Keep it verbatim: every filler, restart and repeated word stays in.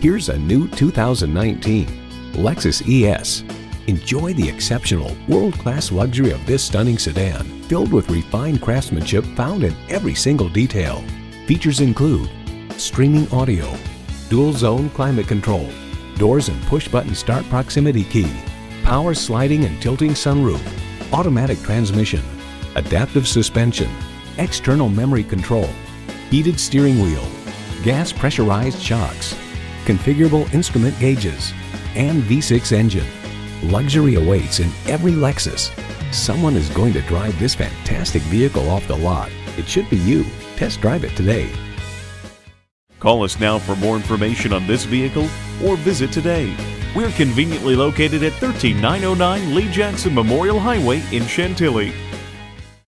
Here's a new two thousand nineteen Lexus E S. Enjoy the exceptional, world-class luxury of this stunning sedan, filled with refined craftsmanship found in every single detail. Features include streaming audio, dual-zone climate control, doors and push-button start proximity key, power sliding and tilting sunroof, automatic transmission, adaptive suspension, external memory control, heated steering wheel, gas pressurized shocks, configurable instrument gauges, and V six engine. Luxury awaits in every Lexus. Someone is going to drive this fantastic vehicle off the lot. It should be you. Test drive it today. Call us now for more information on this vehicle or visit today. We're conveniently located at one three nine zero nine Lee Jackson Memorial Highway in Chantilly.